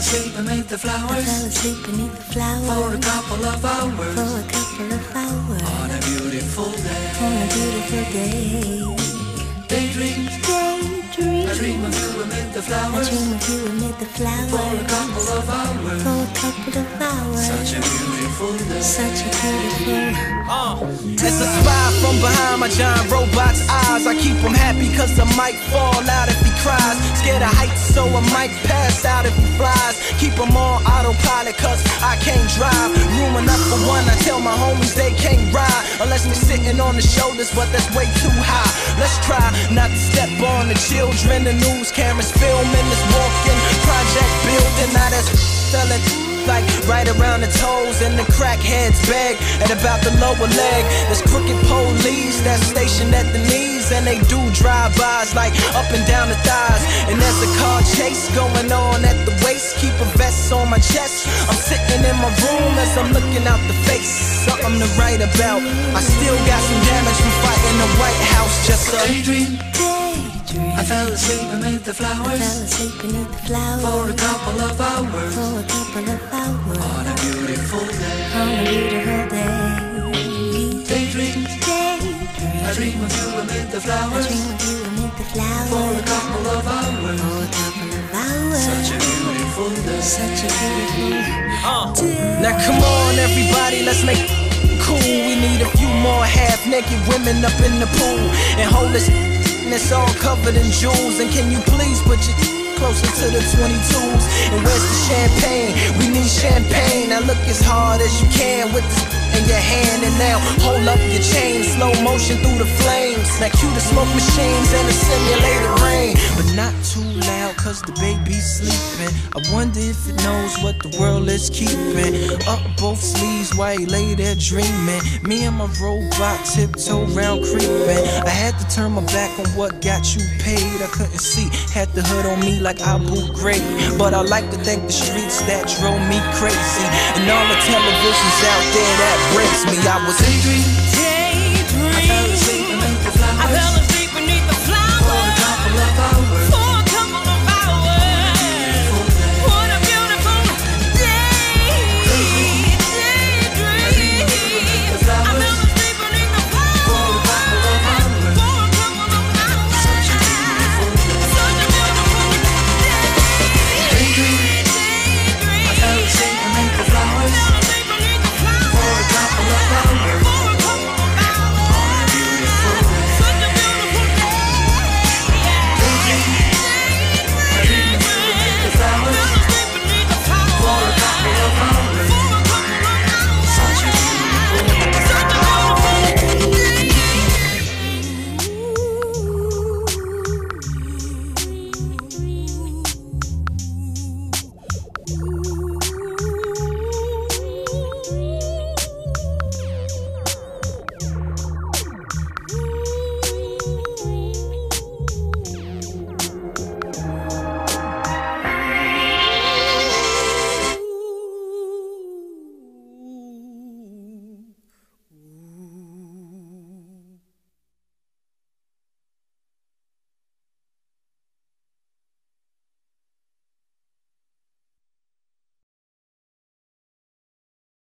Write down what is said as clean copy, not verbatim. asleep beneath the flowers. I fell asleep beneath the flowers for a couple of hours. For a couple of hours on a beautiful day. On a beautiful day. Daydreams grow. I dream of you amid the flowers. I dream of you amid the flowers for a couple of hours. For a couple of hours. Such a beautiful day. Such a beautiful. It's a spy from behind my giant robot's eyes. I keep him happy 'cause I might fall out if he cries. Scared of heights, so I might pass out if he flies. Keep him on autopilot 'cause I can't drive. Room enough for one. I tell my homies they can't ride unless we're sitting on the shoulders, but that's way too high. Let's try not to step on the children. The news cameras filming this walking project building. Now that's selling like right around the toes in the crackhead's bag and about the lower leg. There's crooked police that's stationed at the knees, and they do drive-bys like up and down the thighs. And there's a car chase going on at the waist. Keep a vest on my chest. I'm sitting in my room as I'm looking out the face. Something to write about. I still got some damage from fighting the White House. Just a daydream. I fell asleep beneath the flowers. I fell asleep beneath the flowers for a couple of hours. For a couple of hours on a beautiful day. On a beautiful day. Daydream. Daydream. I dream of you amid the flowers. I dream of you amid the flowers for a couple of hours. For a couple of hours. Such a beautiful day. Such a beautiful day. Now come on, everybody, let's make cool. We need a few more half-naked women up in the pool and hold us. It's all covered in jewels. And can you please put your closer to the 22s? And where's the champagne? We need champagne. Now look as hard as you can with this in your hand. And now hold up your chain. Slow motion through the flames. Now cue the smoke machines and the simulated rain. But not too loud 'cause the baby's sleeping. I wonder if it knows what the world is keeping. Up both sleeves while you lay there dreaming. Me and my robot tiptoe round creeping. I had to turn my back on what got you paid. I couldn't see, had the hood on me like Abu Ghraib. But I like to thank the streets that drove me crazy. And all the televisions out there that breaks me. I was daydreaming. I fell asleep beneath the flowers.